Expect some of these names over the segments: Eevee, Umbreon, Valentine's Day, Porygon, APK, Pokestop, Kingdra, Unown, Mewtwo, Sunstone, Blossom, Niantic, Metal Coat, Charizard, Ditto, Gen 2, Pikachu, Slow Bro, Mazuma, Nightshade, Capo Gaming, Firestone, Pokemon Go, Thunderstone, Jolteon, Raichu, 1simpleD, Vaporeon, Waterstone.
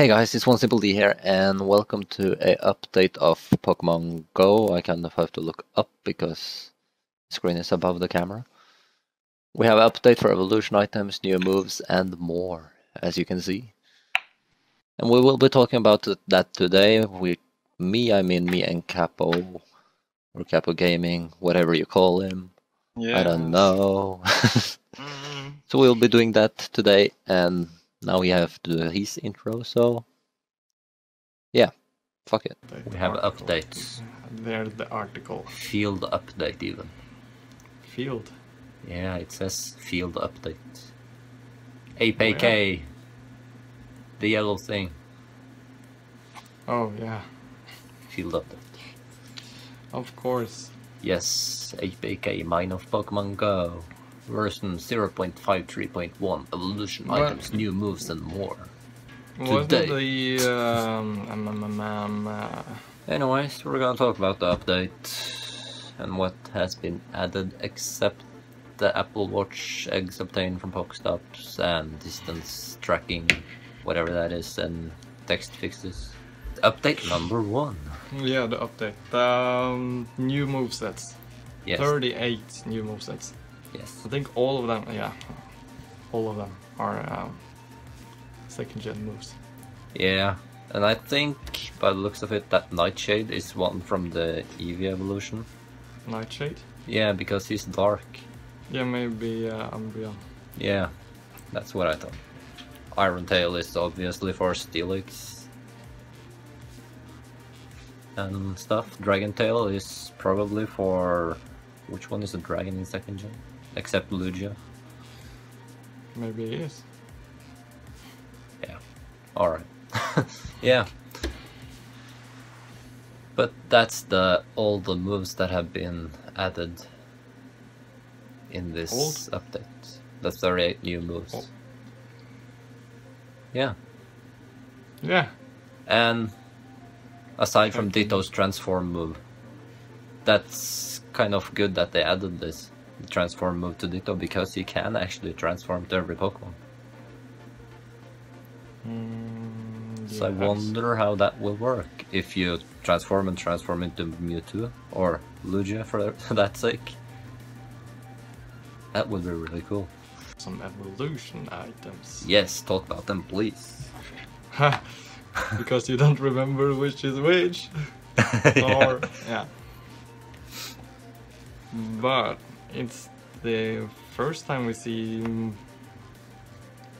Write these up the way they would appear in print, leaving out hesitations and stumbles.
Hey guys, it's 1simpleD here, and welcome to a update of Pokemon Go. I kind of have to look up because the screen is above the camera. We have an update for evolution items, new moves, and more, as you can see. And we will be talking about that today. I mean me and Capo, or Capo Gaming, whatever you call him. Yeah. I don't know. So we'll be doing that today, and now we have to do his intro, so yeah, fuck it. We have updates. There's the article. Field update even. Field? Yeah, it says field update. APK. Yeah. The yellow thing. Oh, yeah. Field update. Of course. Yes, APK, mine of Pokemon Go. Version 0.53.1, evolution items, new moves, and more. Today. Anyways, we're gonna talk about the update and what has been added, except the Apple Watch eggs obtained from Pokestops and distance tracking, whatever that is, and text fixes. Update number 1. Yeah, the update. New movesets. Yes. 38 new movesets. Yes. I think all of them, yeah, all of them are second-gen moves. Yeah, and I think, by the looks of it, that Nightshade is one from the Eevee evolution. Nightshade? Yeah, because he's dark. Yeah, maybe Umbreon. Yeah, that's what I thought. Iron Tail is obviously for Steelix and stuff. Dragon Tail is probably for... Which one is a dragon in second gen? Except Lugia. Maybe it is. Yeah. Alright. Yeah. But that's all the moves that have been added in this update. The 38 new moves. Oh. Yeah. Yeah. And aside from Ditto's transform move, that's kind of good that they added this transform move to Ditto, because he can actually transform to every Pokemon. So I wonder how that will work, if you transform into Mewtwo or Lugia for that sake. That would be really cool. Some evolution items. Yes, talk about them please. Because you don't remember which is which. Or, yeah. But it's the first time we see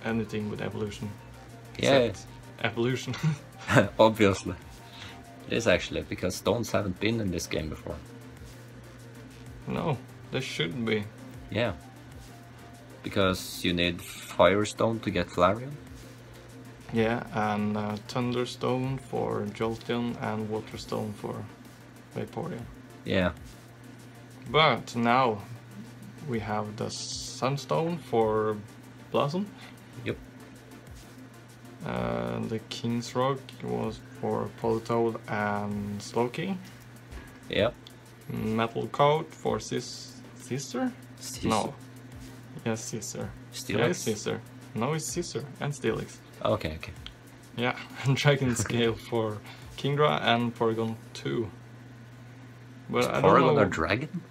anything with evolution. Yeah. Evolution. Obviously. It is actually, because stones haven't been in this game before. No, they shouldn't be. Yeah. Because you need Firestone to get Flareon. Yeah, and Thunderstone for Jolteon and Waterstone for Vaporeon. Yeah. But now we have the Sunstone for Blossom. Yep. The King's Rock was for Politoed and Slowking. Yep. Metal Coat for Sister? No. Yes, Sister. Steelix? Yeah, it's Sister. No, it's Sister and Steelix. Okay, okay. Yeah, and Dragon Scale for Kingdra and Porygon 2. But I don't know. Porygon or Dragon?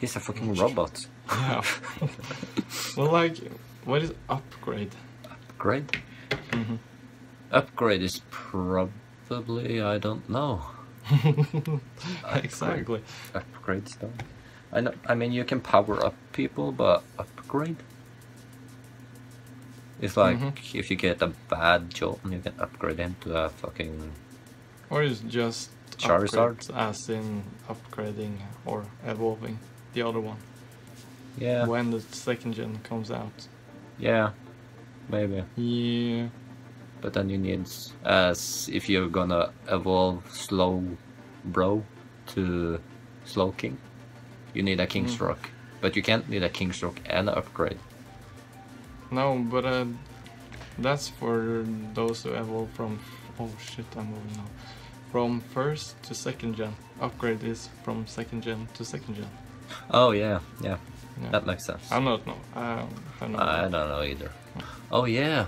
He's a fucking robot. Yeah. Well, like, what is upgrade? Upgrade? Mm-hmm. Upgrade is probably, I don't know. Exactly. Upgrade stuff. I know. I mean, you can power up people, but upgrade? It's like if you get a bad Jolteon, you can upgrade him to a fucking. Or it's just Charizard, as in upgrading or evolving the other one. Yeah. When the second gen comes out. Yeah, maybe. Yeah. But then you need, as if you're gonna evolve Slow Bro to Slowking, you need a King's Rock. But you can't need a King's Rock and an upgrade. No, but that's for those who evolve from. Oh shit! I'm moving now. From first to second gen. Upgrade is from second gen to second gen. Oh yeah, yeah, yeah. That makes sense. I don't know either. Oh yeah,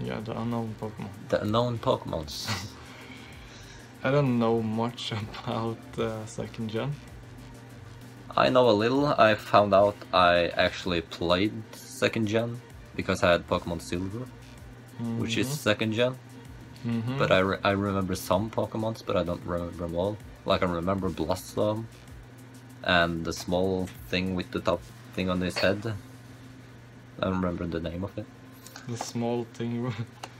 Yeah, the unknown Pokemon. The unknown Pokemons. I don't know much about second gen. I know a little. I found out I actually played second gen because I had Pokemon Silver, which is second gen. But I remember some Pokemons, but I don't remember them all. Like, I remember Blossom and the small thing with the top thing on his head. I don't remember the name of it. The small thing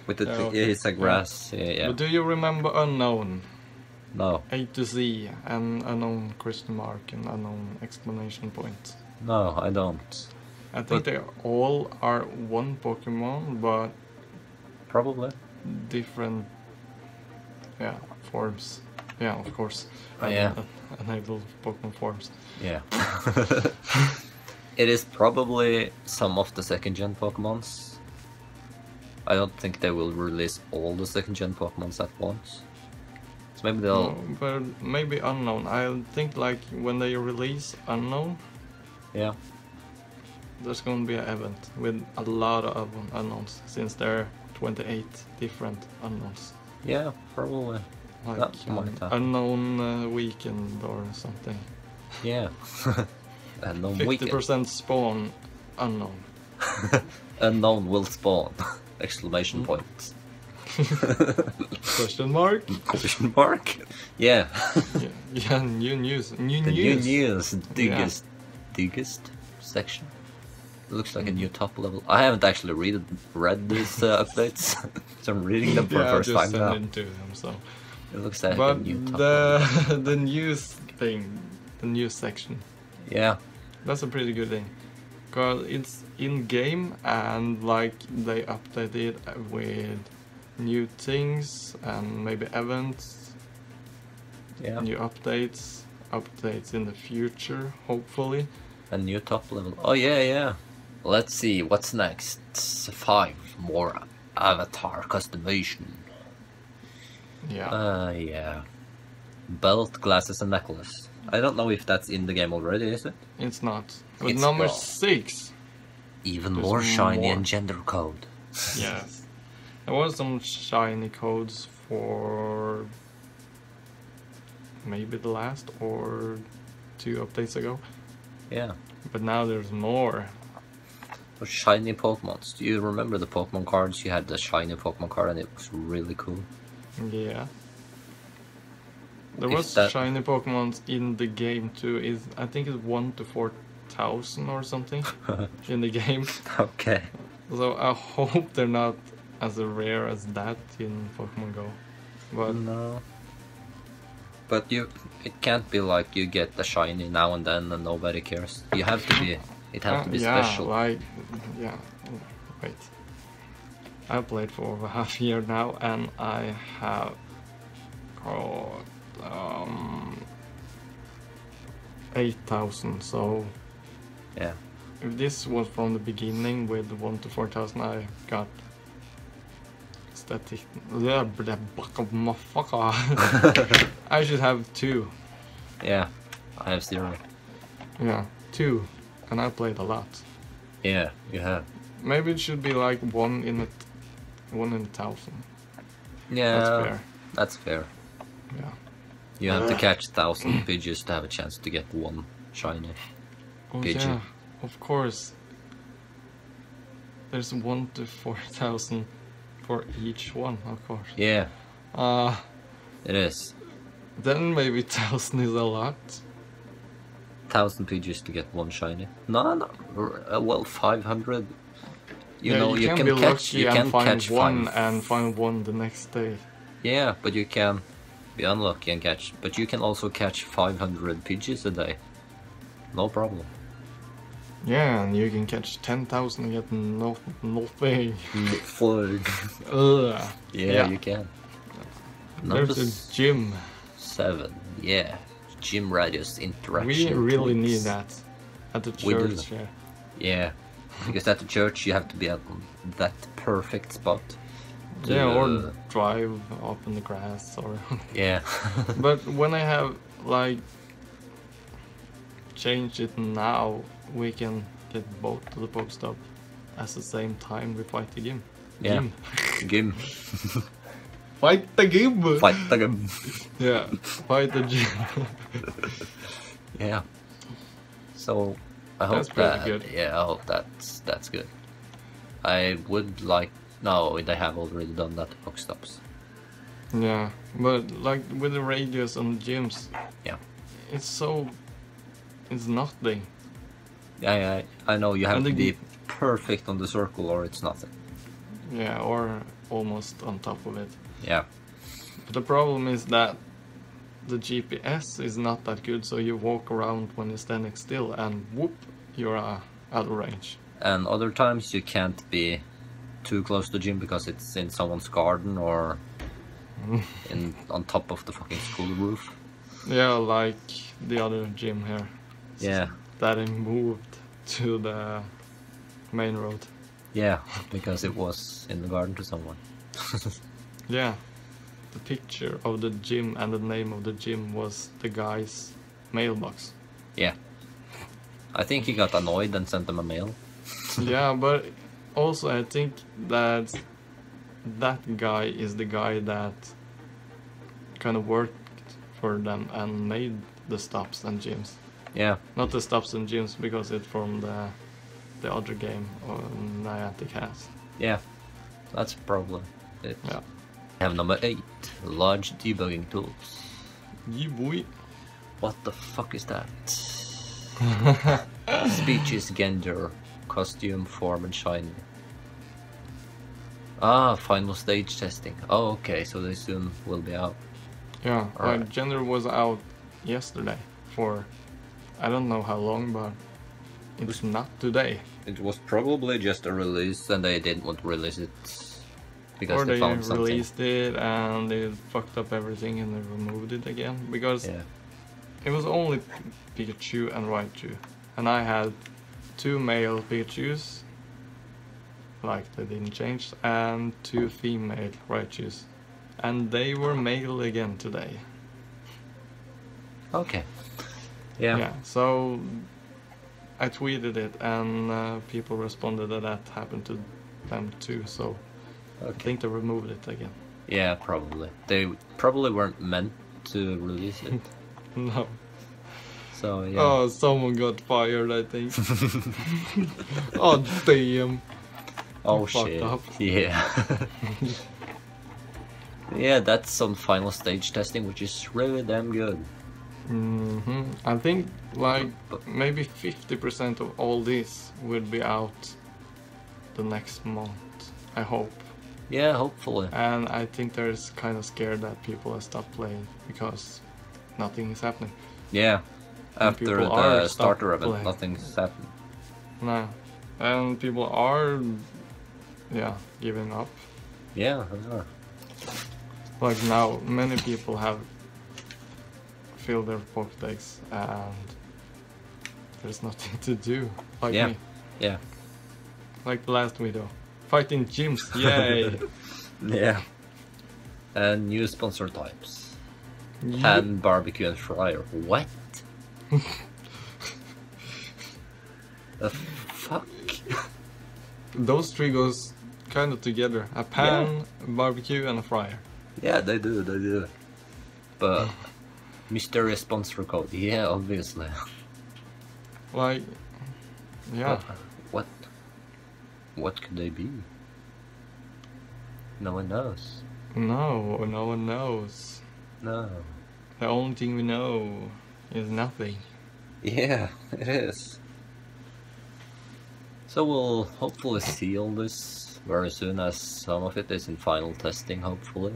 with the it's a grass. Yeah. But do you remember Unown? No. A to Z and Unown question mark and Unown exclamation point. No, I don't. I think they all are one Pokemon, but probably different forms. Yeah, of course. Enable Pokemon forms. Yeah. It is probably some of the second gen Pokemons. I don't think they will release all the second gen Pokemons at once. So maybe they'll. No, but maybe Unown. I think like when they release Unown. Yeah. There's gonna be an event with a lot of Unowns since there are 28 different Unowns. Yeah, probably. Like Unown weekend or something. Yeah. Unown 50% weekend. 50% spawn Unown. Unown will spawn! Exclamation point. Question mark? Question mark? Yeah. Yeah, new news. New news. Diggest section. It looks like a new top level. I haven't actually read these updates, so I'm reading them for the first time now. Into them, so. It looks like a new top level. The news thing, the news section. Yeah. That's a pretty good thing, because it's in game and like they update it with new things and maybe events. Yeah. New updates in the future, hopefully. A new top level. Oh yeah, yeah. Let's see, what's next? 5 more avatar customization. Yeah. Yeah. Belt, glasses and necklace. I don't know if that's in the game already, is it? It's not. But it's number 6. Even there's more shiny and gender code. Yes. There was some shiny codes for maybe the last or 2 updates ago. Yeah. But now there's more. But shiny Pokemons. Do you remember the Pokemon cards? You had the shiny Pokemon card and it was really cool. Yeah. There was shiny Pokemons in the game too. Is I think it's 1 to 4,000 or something in the game. Okay. So I hope they're not as rare as that in Pokemon Go. But no. But it can't be like you get the shiny now and then and nobody cares. You have to be, it has to be special. Like, wait. I've played for over half a year now and I have got 8,000, so yeah. If this was from the beginning with 1 to 4,000 I got static. I should have 2. Yeah, I have 0. Yeah, 2. And I played a lot. Yeah, you have. Maybe it should be like 1 in 1,000. Yeah, that's fair. That's fair. Yeah. You have to catch 1,000 Pidgeys to have a chance to get 1 shiny Pidgey. Yeah, of course. There's 1 to 4,000 for each one, of course. Yeah. It is. Then maybe 1,000 is a lot. 1,000 Pidgeys to get 1 shiny. No, well, 500. You know, you can catch, you can catch 1 and find 1 the next day. Yeah, but you can be unlucky and catch. But you can also catch 500 Pidgeys a day. No problem. Yeah, and you can catch 10,000 and get nothing. Yeah, you can. There's a gym. 7, yeah. Gym radius interaction. We really need that at the church. Yeah, because at the church you have to be at that perfect spot. Yeah, or drive up in the grass or. Yeah. But when I have like changed it now, we can get both to the Pokestop at the same time we fight the game. Yeah. Game. Fight the game. Fight the game. Yeah, fight the gym. Yeah. So I hope that. Good. Yeah, I hope that's good. I would like. No, they have already done that. Box stops. Yeah, but like with the radius on the gyms. Yeah. It's so. It's nothing. Yeah, I know you have to be perfect on the circle or it's nothing. Yeah, or almost on top of it. Yeah. But the problem is that the GPS is not that good, so you walk around when you're standing still and whoop, you're out of range. And other times you can't be too close to the gym because it's in someone's garden or on top of the fucking school roof. Yeah, like the other gym here. Yeah. That it moved to the main road. Yeah, because it was in the garden to someone. Yeah, the picture of the gym and the name of the gym was the guy's mailbox. Yeah, I think he got annoyed and sent them a mail. Yeah, but also I think that that guy is the guy that kind of worked for them and made the stops and gyms. Yeah. Not the stops and gyms because it's from the other game or Niantic has. Yeah, that's a problem. Yeah. I have number 8, large debugging tools. Yeah, boy. What the fuck is that? Speech is gender, costume, form and shiny. Ah, final stage testing. Oh, okay, so they soon will be out. Yeah, right. Gender was out yesterday for I don't know how long, but it was not today. It was probably just a release and they didn't want to release it because they found something. Or they released it and they fucked up everything and they removed it again because it was only Pikachu and Raichu. And I had 2 male Pikachus, like they didn't change, and 2 female Raichus. And they were male again today. Okay. Yeah, so I tweeted it and people responded that that happened to them too, so okay. I think they removed it again. Yeah, probably. They probably weren't meant to release it. No. So, yeah. Oh, someone got fired, I think. Oh, damn. Oh, shit. Up. Yeah. Yeah, that's some final stage testing, which is really damn good. I think like maybe 50% of all this will be out the next month, I hope. Yeah, hopefully. And I think they're kind of scared that people have stopped playing because nothing is happening. Yeah, after the starter event, nothing's happened. No, and people are, yeah, giving up. Yeah, they are. Like now, many people have fill their Pokédex and there's nothing to do, like me. Yeah. Like the last video. Fighting gyms, yay! Yeah. And new sponsor types. And barbecue and fryer. What? The fuck? Those 3 goes kind of together. A pan, a barbecue and a fryer. Yeah, they do. But... mysterious sponsor code, yeah, obviously. Like, yeah. What could they be? No one knows. No one knows. No. The only thing we know is nothing. Yeah, it is. So we'll hopefully seal this very soon, as some of it is in final testing, hopefully.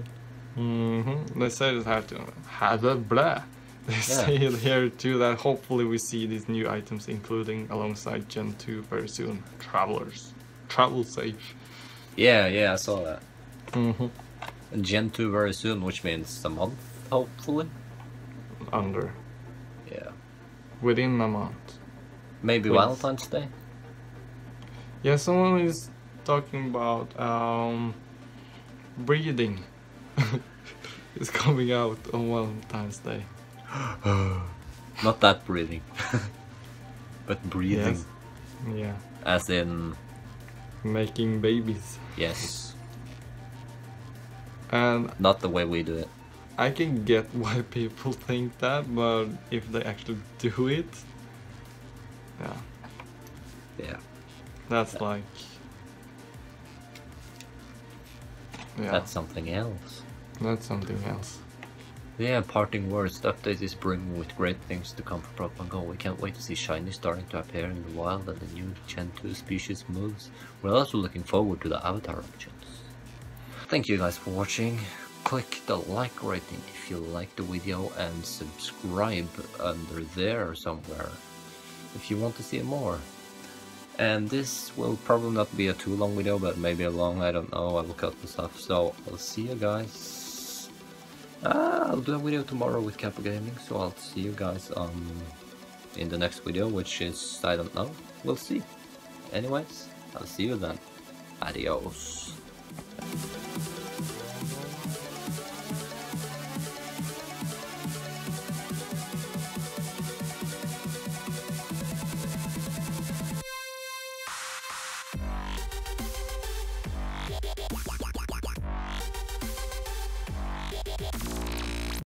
They say it have a blah. They say it here too that hopefully we see these new items including alongside Gen 2 very soon. Travelers. Travel safe. Yeah, I saw that. Gen 2 very soon, which means a month, hopefully. Under. Yeah. Within a month. Maybe Valentine's Day? Yeah, someone is talking about breeding. It's coming out on Valentine's Day. Not that breathing, but breathing. Yes. Yeah. As in making babies. Yes. And not the way we do it. I can get why people think that, but if they actually do it, yeah. Yeah. That's like... yeah. That's something else. That's something else. Yeah, parting words. The update is bringing with great things to come for Pokemon Go. We can't wait to see shiny starting to appear in the wild and the new Gen 2 species moves. We're also looking forward to the avatar options. Thank you guys for watching. Click the like rating if you like the video and subscribe under there somewhere if you want to see more. And this will probably not be a too long video, but maybe a long, I don't know, I will cut the stuff. So I'll see you guys. I'll do a video tomorrow with Capo Gaming, so I'll see you guys in the next video, which is, I don't know, we'll see. Anyways, I'll see you then. Adios.